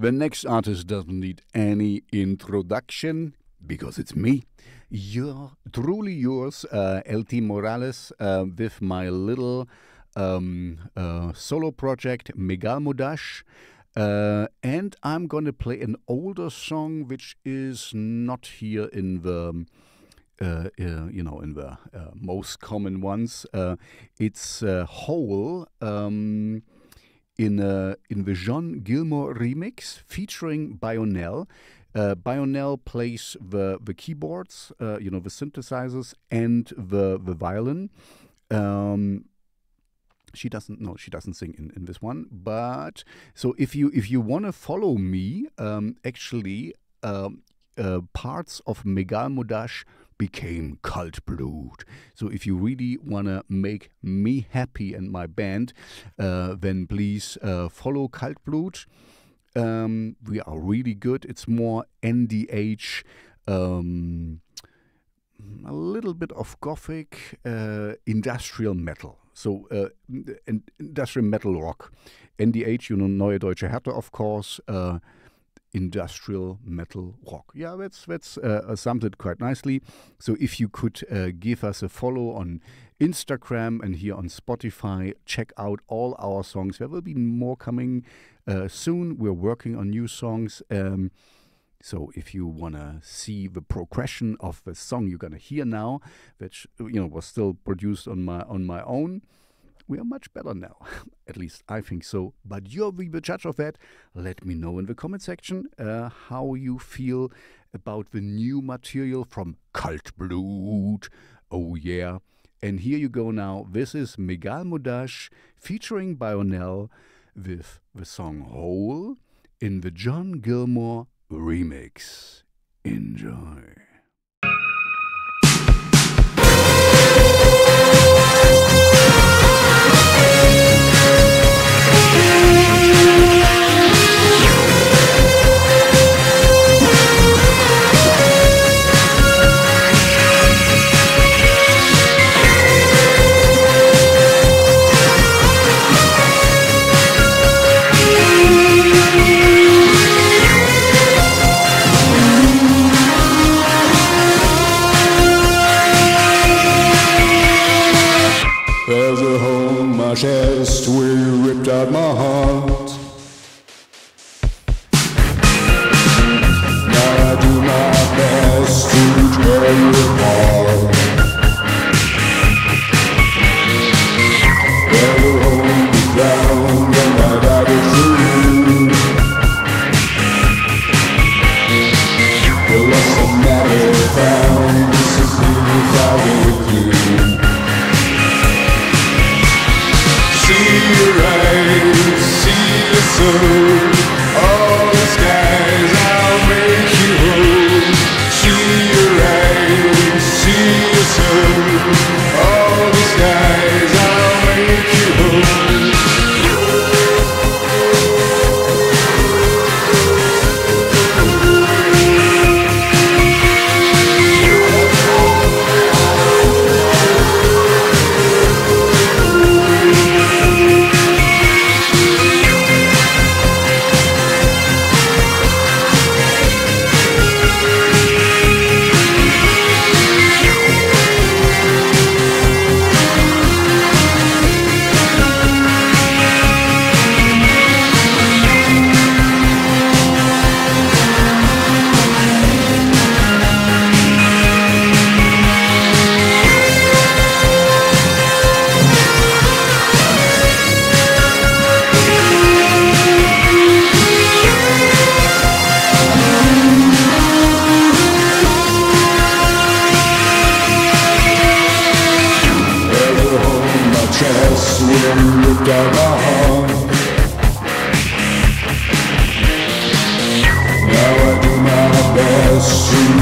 The next artist doesn't need any introduction, because it's me. You're truly yours, LT Morales, with my little solo project Megalmodas. And I'm going to play an older song, which is not here in the, you know, in the most common ones. It's Whole in the John Gilmour remix featuring Bionel. Bionel plays the keyboards, you know, the synthesizers and the violin. She doesn't she doesn't sing in this one, but so if you want to follow me, actually parts of Megalmodas became Cultblut. So if you really want to make me happy and my band, then please follow Cultblut. We are really good. It's more NDH, a little bit of gothic, industrial metal. So industrial metal rock, NDH, you know, Neue Deutsche Härte, of course, industrial metal rock. Yeah, that's summed it quite nicely. So if you could give us a follow on Instagram and here on Spotify, check out all our songs. There will be more coming soon. We're working on new songs. So if you want to see the progression of the song you're going to hear now, which, you know, was still produced on my own, we are much better now. At least I think so. But you're the judge of that. Let me know in the comment section how you feel about the new material from Cultblut. Oh yeah. And here you go now. This is Megalmodas featuring Bionel with the song Whole in the John Gilmour remix. Enjoy. Chest, where you ripped out my heart. Now I do my best to tear you apart. Never hold me down the night I was through. Well, that's the matter found. This is me without with you. So all the skies, I'll make you whole. See you right, see you soon. All the skies, I'll make you down my heart. Now I do my best to